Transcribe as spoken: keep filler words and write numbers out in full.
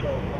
control.